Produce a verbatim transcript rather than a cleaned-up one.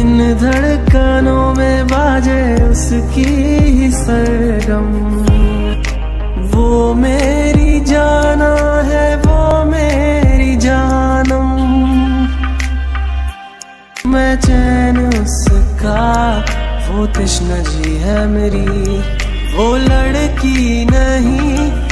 इन धड़कनों में बाजे उसकी ही सरगम। वो मेरी जाना है, वो मेरी जानम, मैं चैन उसका, वो तश्ना जी है मेरी। वो लड़की नहीं